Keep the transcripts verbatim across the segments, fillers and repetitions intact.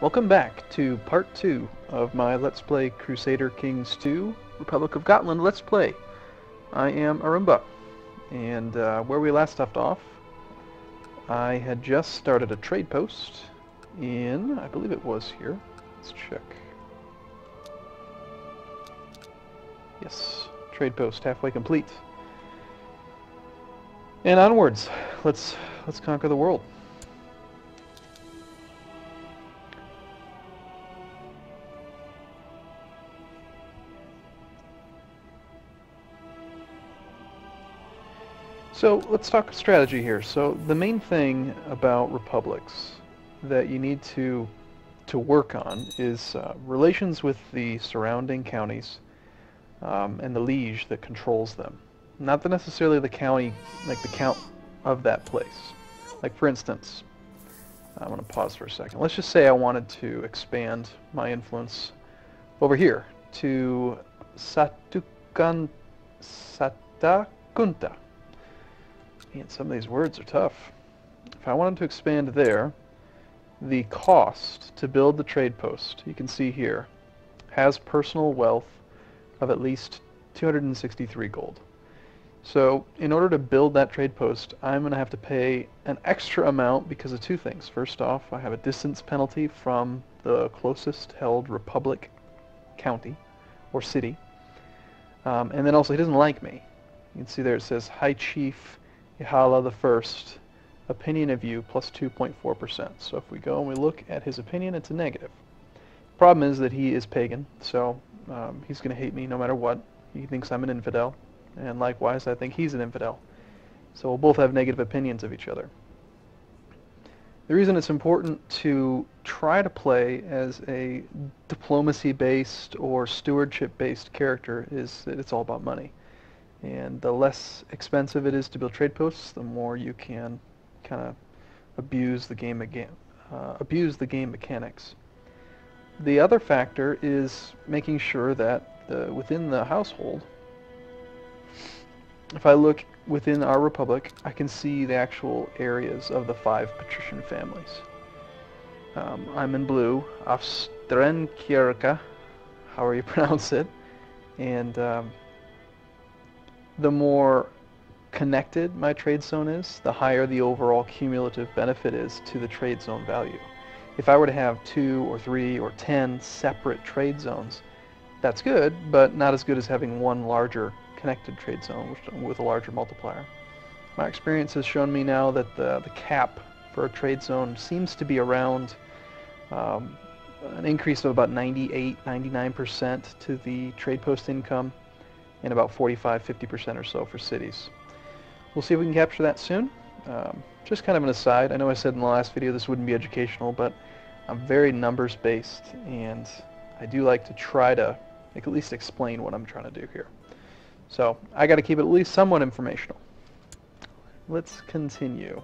Welcome back to part two of my Let's Play Crusader Kings two Republic of Gotland Let's Play. I am Arumba, and uh, where we last left off, I had just started a trade post in, I believe it was here, let's check. Yes, trade post halfway complete. And onwards, let's let's conquer the world. So let's talk strategy here. So the main thing about republics that you need to to work on is uh, relations with the surrounding counties um, and the liege that controls them. Not the necessarily the county, like the count of that place. Like for instance, I'm going to pause for a second. Let's just say I wanted to expand my influence over here to Satakunta. Satakunta. Man, some of these words are tough. If I wanted to expand there, the cost to build the trade post, you can see here, has personal wealth of at least two hundred sixty-three gold. So in order to build that trade post, I'm going to have to pay an extra amount because of two things. First off, I have a distance penalty from the closest held republic county or city. Um, and then also he doesn't like me. You can see there it says, High Chief Yahala the First, opinion of you plus two point four percent. So if we go and we look at his opinion, it's a negative. Problem is that he is pagan, so um, he's going to hate me no matter what. He thinks I'm an infidel. And likewise, I think he's an infidel. So we'll both have negative opinions of each other. The reason it's important to try to play as a diplomacy-based or stewardship-based character is that it's all about money. And the less expensive it is to build trade posts, the more you can kind of abuse the game again, uh, abuse the game mechanics. The other factor is making sure that the, within the household, if I look within our republic, I can see the actual areas of the five patrician families. Um, I'm in blue, Avstrenkirka, however you pronounce it, and um, the more connected my trade zone is, the higher the overall cumulative benefit is to the trade zone value. If I were to have two or three or ten separate trade zones, that's good, but not as good as having one larger connected trade zone with a larger multiplier. My experience has shown me now that the, the cap for a trade zone seems to be around um, an increase of about ninety-eight, ninety-nine percent to the trade post income and about forty-five, fifty percent or so for cities. We'll see if we can capture that soon. Um, just kind of an aside, I know I said in the last video this wouldn't be educational, but I'm very numbers based and I do like to try to like, at least explain what I'm trying to do here. So I got to keep it at least somewhat informational. Let's continue.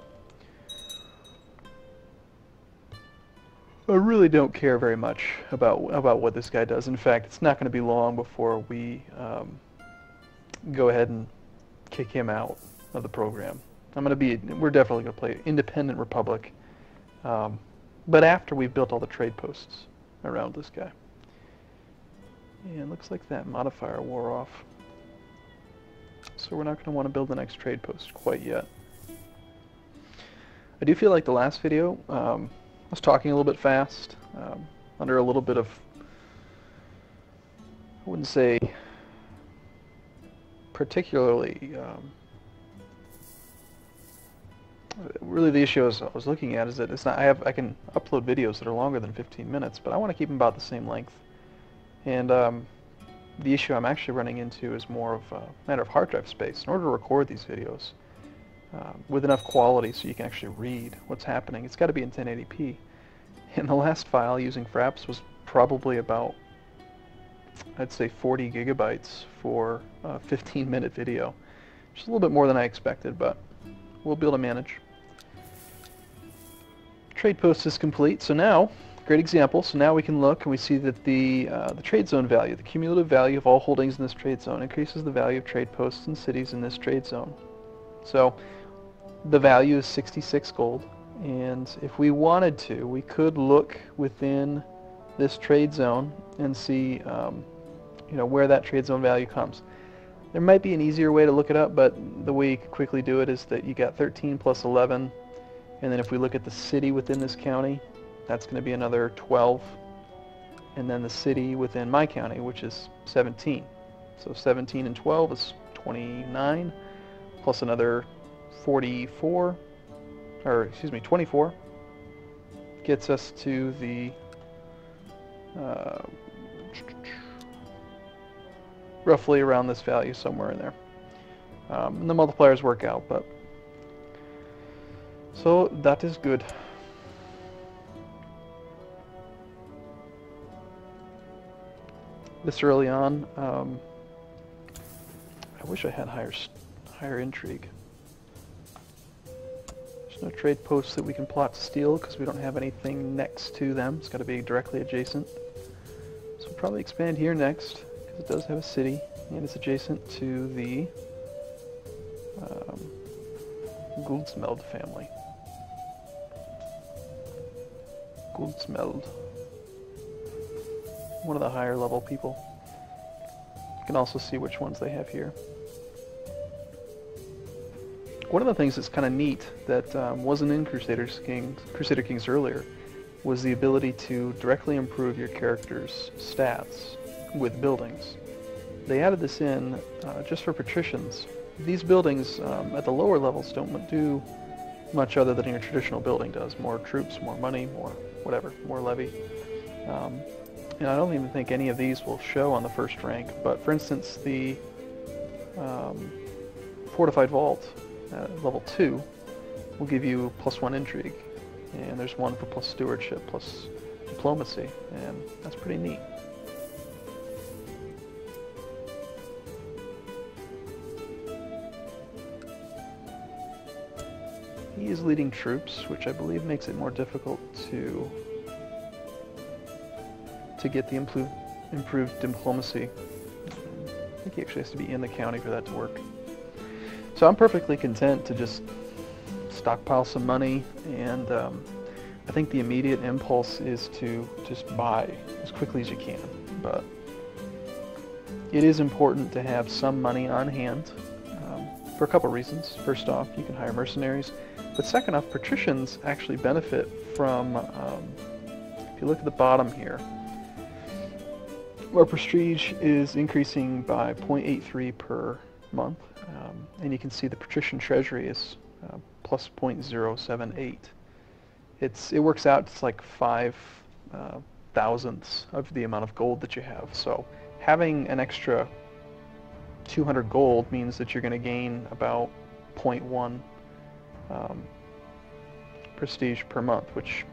I really don't care very much about about what this guy does. In fact, it's not going to be long before we um, go ahead and kick him out of the program. I'm going to be. We're definitely going to play Independent Republic, um, but after we've built all the trade posts around this guy. And it looks like that modifier wore off. So we're not going to want to build the next trade post quite yet. I do feel like the last video, um, I was talking a little bit fast, um, under a little bit of, I wouldn't say particularly, um, really the issue I was looking at is that it's not, I, have, I can upload videos that are longer than fifteen minutes, but I want to keep them about the same length. And um, the issue I'm actually running into is more of a matter of hard drive space. In order to record these videos uh, with enough quality so you can actually read what's happening, it's got to be in ten eighty p. And the last file using FRAPS was probably about, I'd say, forty gigabytes for a fifteen minute video. Just a little bit more than I expected, but we'll be able to manage. Trade post is complete, so now great example. So now we can look and we see that the uh, the trade zone value, the cumulative value of all holdings in this trade zone, increases the value of trade posts and cities in this trade zone. So the value is sixty-six gold, And if we wanted to, we could look within this trade zone and see um, you know, where that trade zone value comes. There might be an easier way to look it up, but the way you can quickly do it is that you got thirteen plus eleven, and then if we look at the city within this county, that's going to be another twelve, and then the city within my county, which is seventeen. So seventeen and twelve is twenty-nine, plus another forty-four, or excuse me, twenty-four, gets us to the uh, roughly around this value, somewhere in there. Um, and the multipliers work out, but so that is good. This early on, um, I wish I had higher higher intrigue. There's no trade posts that we can plot to steal because we don't have anything next to them. It's got to be directly adjacent. So we'll probably expand here next because it does have a city and it's adjacent to the um, Guldsmeld family. Guldsmeld. One of the higher level people. You can also see which ones they have here. One of the things that's kind of neat that um, wasn't in Crusader Kings, Crusader Kings earlier was the ability to directly improve your character's stats with buildings. They added this in uh, just for patricians. These buildings um, at the lower levels don't do much other than your traditional building does. More troops, more money, more whatever, more levy. Um, And I don't even think any of these will show on the first rank, but for instance, the um, Fortified Vault at level two will give you plus one intrigue, and there's one for plus stewardship, plus diplomacy, and that's pretty neat. He is leading troops, which I believe makes it more difficult to to get the improved, improved diplomacy. I think he actually has to be in the county for that to work. So I'm perfectly content to just stockpile some money, and um, I think the immediate impulse is to just buy as quickly as you can. But it is important to have some money on hand um, for a couple reasons. First off, you can hire mercenaries, but second off, patricians actually benefit from, um, if you look at the bottom here, our prestige is increasing by zero point eight three per month, um, and you can see the patrician treasury is uh, plus zero point zero seven eight. It's, it works out, it's like five uh, thousandths of the amount of gold that you have, so having an extra two hundred gold means that you're going to gain about zero point one um, prestige per month, which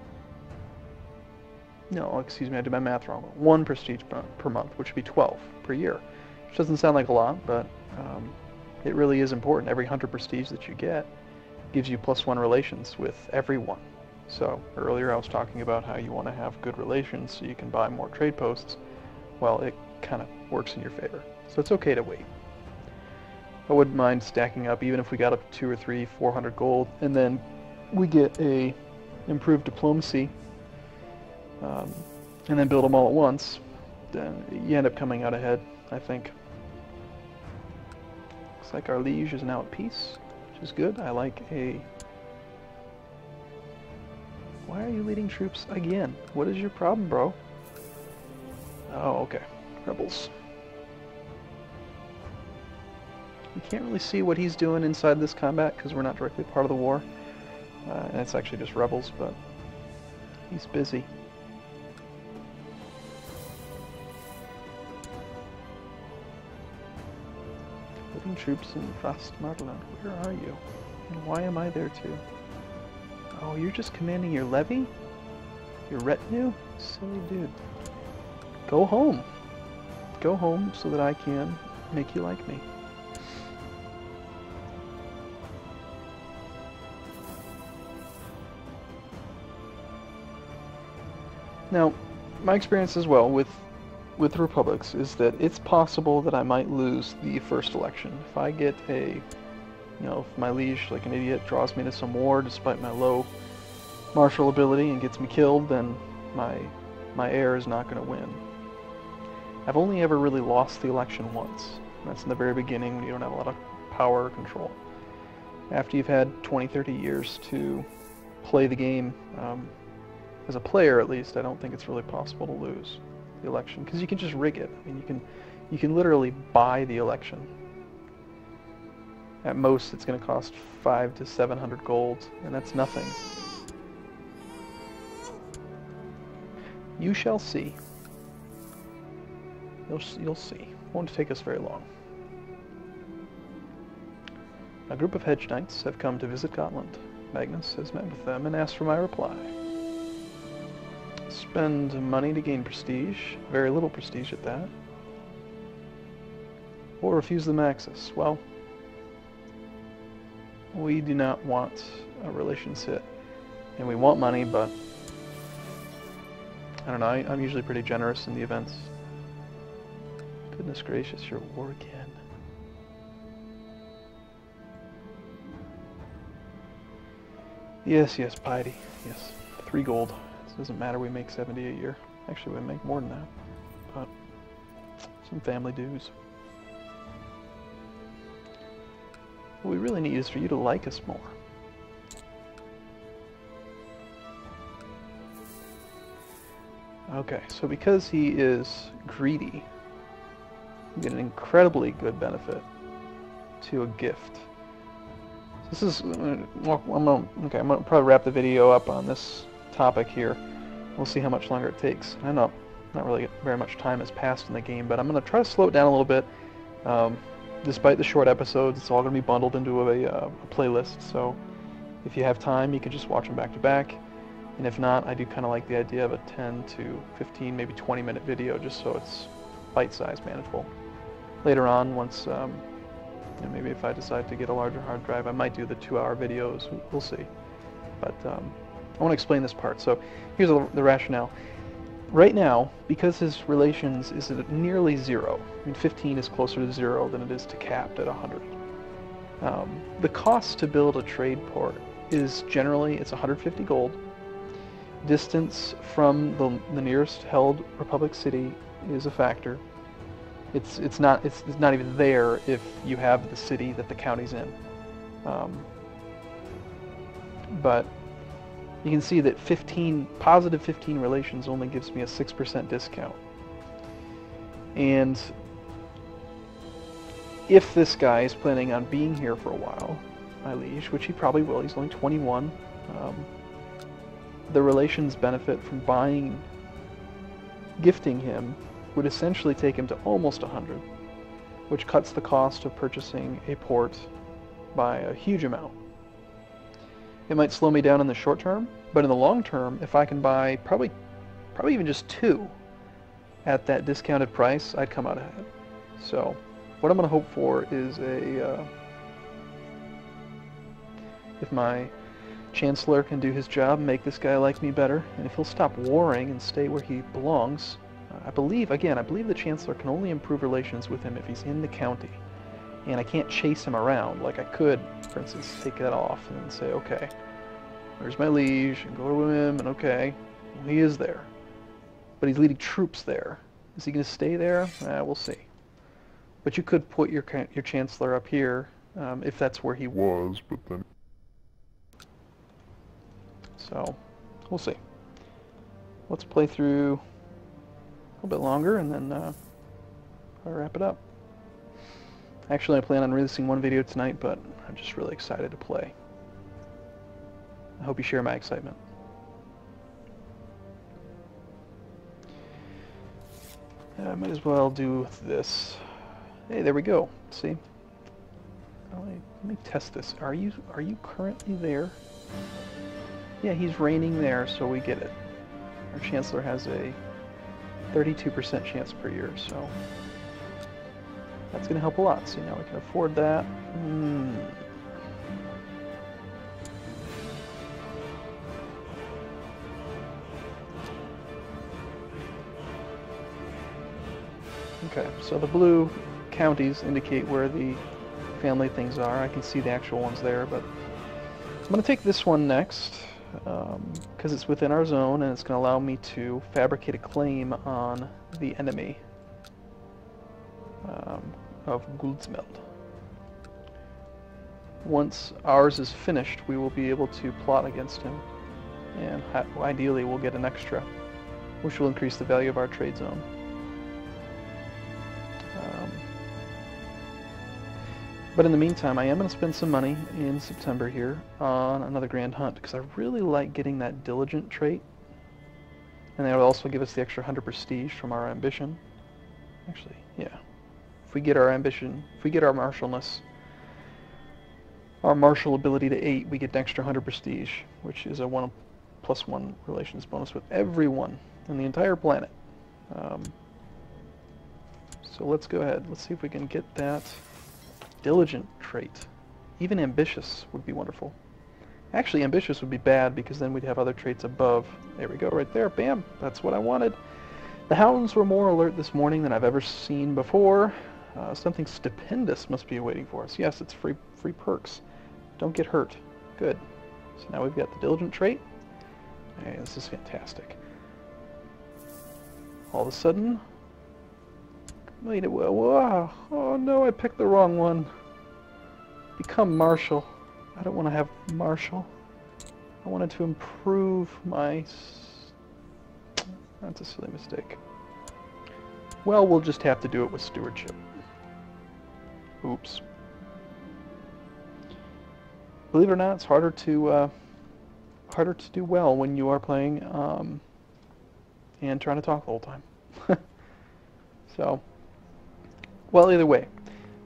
No, excuse me, I did my math wrong. One prestige per month, which would be twelve per year. Which doesn't sound like a lot, but um, it really is important. Every one hundred prestige that you get gives you plus one relations with everyone. So earlier I was talking about how you want to have good relations so you can buy more trade posts. Well, it kind of works in your favor. So it's okay to wait. I wouldn't mind stacking up, even if we got up to two or three, four hundred gold, and then we get a improved diplomacy. Um, and then build them all at once, then you end up coming out ahead, I think. Looks like our liege is now at peace, which is good. I like a... Why are you leading troops again? What is your problem, bro? Oh, okay. Rebels. You can't really see what he's doing inside this combat because we're not directly part of the war. Uh, and it's actually just rebels, but he's busy. Troops in Fast Marland. Where are you? And why am I there too? Oh, you're just commanding your levy? Your retinue? Silly dude. Go home. Go home so that I can make you like me. Now, my experience as well with with the republics is that it's possible that I might lose the first election. If I get a, you know, if my liege, like an idiot, draws me to some war despite my low martial ability and gets me killed, then my my heir is not going to win. I've only ever really lost the election once. That's in the very beginning when you don't have a lot of power or control. After you've had twenty, thirty years to play the game, um, as a player at least, I don't think it's really possible to lose the election, because you can just rig it. I mean, you can, you can literally buy the election. At most, it's going to cost five to seven hundred gold, and that's nothing. You shall see. You'll, you'll see. Won't take us very long. A group of hedge knights have come to visit Gotland. Magnus has met with them and asked for my reply. Spend money to gain prestige, very little prestige at that. Or refuse them access. Well, we do not want a relationship, and we want money, but I don't know, I, I'm usually pretty generous in the events. Goodness gracious, you're at war again. Yes, yes, piety. Yes, three gold. It doesn't matter, we make seventy a year. Actually, we make more than that. But some family dues. What we really need is for you to like us more. Okay, so because he is greedy, you get an incredibly good benefit to a gift. This is, I'm gonna, okay, I'm gonna probably wrap the video up on this topic here. We'll see how much longer it takes. I know not really very much time has passed in the game, but I'm going to try to slow it down a little bit. Um, despite the short episodes, it's all going to be bundled into a, uh, a playlist, so if you have time, you can just watch them back to back. And if not, I do kind of like the idea of a ten to fifteen, maybe twenty minute video, just so it's bite-sized, manageable. Later on, once... Um, And maybe if I decide to get a larger hard drive, I might do the two hour videos. We'll see. But um, I want to explain this part. So here's the, the rationale. Right now, because his relations is at nearly zero, I mean fifteen is closer to zero than it is to capped at one hundred. Um, the cost to build a trade port is generally, it's one hundred fifty gold. Distance from the, the nearest held Republic City is a factor. It's, it's, not, it's, it's not even there if you have the city that the county's in. Um, but you can see that fifteen, positive fifteen relations only gives me a six percent discount. And if this guy is planning on being here for a while, my liege, which he probably will, he's only twenty-one, um, the relations benefit from buying, gifting him, would essentially take him to almost one hundred, which cuts the cost of purchasing a port by a huge amount. It might slow me down in the short term, but in the long term, if I can buy probably, probably even just two at that discounted price, I'd come out ahead. So, what I'm going to hope for is a, uh, if my chancellor can do his job, make this guy like me better, and if he'll stop warring and stay where he belongs. I believe, again, I believe the Chancellor can only improve relations with him if he's in the county. And I can't chase him around. Like I could, for instance, take that off and say, okay, where's my liege? And go to him, and okay, well, he is there. But he's leading troops there. Is he going to stay there? Uh, we'll see. But you could put your your Chancellor up here, um, if that's where he was, but then... So, we'll see. Let's play through... a little bit longer, and then uh, I'll wrap it up. Actually, I plan on releasing one video tonight, but I'm just really excited to play. I hope you share my excitement. I might as well do this. Hey, there we go. See? Let me, let me test this. Are you are you currently there? Yeah, he's reigning there, so we get it. Our chancellor has a thirty-two percent chance per year, so that's going to help a lot. See, now we can afford that. Hmm. Okay, so the blue counties indicate where the family things are. I can see the actual ones there, but I'm going to take this one next. because um, it's within our zone, and it's going to allow me to fabricate a claim on the enemy um, of Guldsmeld. Once ours is finished, we will be able to plot against him, and ideally we'll get an extra, which will increase the value of our trade zone. Um, but in the meantime, I am going to spend some money in September here on another Grand Hunt, because I really like getting that Diligent trait, and that will also give us the extra one hundred prestige from our ambition. Actually, yeah. If we get our ambition, if we get our martialness, our martial ability to eight, we get an extra one hundred prestige, which is a one plus one relations bonus with everyone on the entire planet. Um, so let's go ahead. Let's see if we can get that Diligent trait. Even Ambitious would be wonderful. Actually, Ambitious would be bad, because then we'd have other traits above. There we go, right there. Bam! That's what I wanted. The hounds were more alert this morning than I've ever seen before. Uh, something stupendous must be awaiting for us. Yes, it's free free perks. Don't get hurt. Good. So now we've got the Diligent trait. Hey, this is fantastic. All of a sudden... Wait, it will... Whoa. Oh no, I picked the wrong one. Become Marshal. I don't want to have Marshal. I wanted to improve my... That's a silly mistake. Well, we'll just have to do it with Stewardship. Oops. Believe it or not, it's harder to... Uh, harder to do well when you are playing um, and trying to talk the whole time. So, well, either way,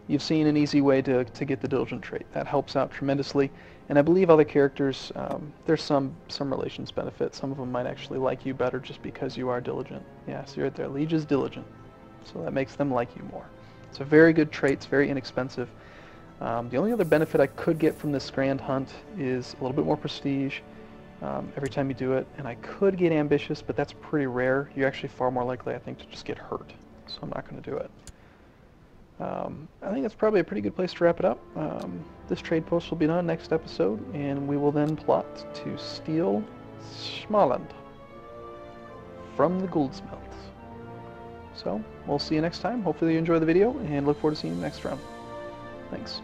you've seen an easy way to, to get the Diligent trait. That helps out tremendously, and I believe other characters, um, there's some some relations benefit. Some of them might actually like you better just because you are diligent. Yeah, so you're right there. Liege is diligent, so that makes them like you more. It's a very good trait. It's very inexpensive. Um, the only other benefit I could get from this Grand Hunt is a little bit more prestige. Um, every time you do it, and I could get Ambitious, but that's pretty rare. You're actually far more likely, I think, to just get hurt, so I'm not going to do it. Um, I think that's probably a pretty good place to wrap it up. Um, this trade post will be done next episode, and we will then plot to steal Småland from the Guldsmeld. So, we'll see you next time. Hopefully you enjoy the video, and look forward to seeing you next round. Thanks.